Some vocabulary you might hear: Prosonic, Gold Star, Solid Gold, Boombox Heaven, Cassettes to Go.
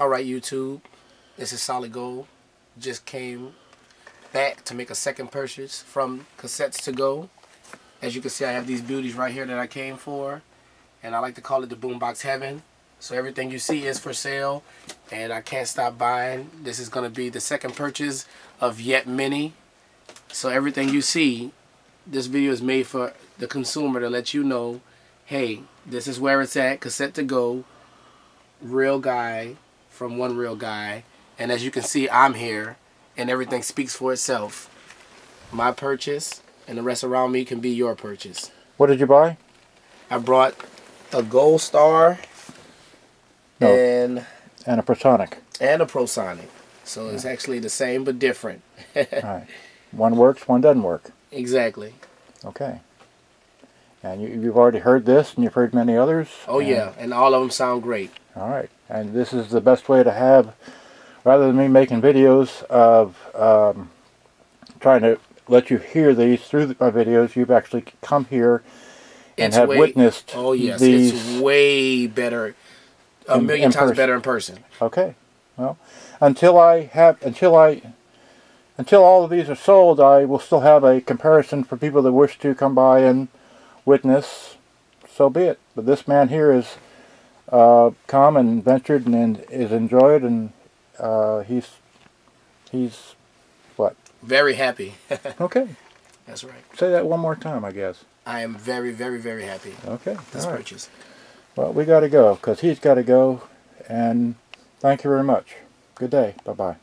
Alright YouTube, this is Solid Gold. Just came back to make a second purchase from Cassettes to Go. As you can see, I have these beauties right here that I came for, and I like to call it the Boombox Heaven. So everything you see is for sale, and I can't stop buying. This is going to be the second purchase of yet many. So everything you see, this video is made for the consumer to let you know, hey, this is where it's at, Cassettes to Go, real guy, from one real guy. And as you can see, I'm here and everything speaks for itself. My purchase and the rest around me can be your purchase. What did you buy? I brought a Gold Star and a Prosonic. And a Prosonic. So yeah, it's actually the same but different. All right. One works, one doesn't work. Exactly. Okay. And you've already heard this, and you've heard many others. Oh, and yeah, and all of them sound great. All right, and this is the best way to have, rather than me making videos of trying to let you hear these through my videos, you've actually come here and witnessed. Oh yes, these it's way better, a million times better in person. Okay, well, until all of these are sold, I will still have a comparison for people that wish to come by and witness. So be it. But this man here is come and ventured and is enjoyed, and he's what? Very happy. Okay, that's right. Say that one more time, I guess. I am very, very, very happy. Okay, this purchase. Well, we got to go because he's got to go, and thank you very much. Good day. Bye bye.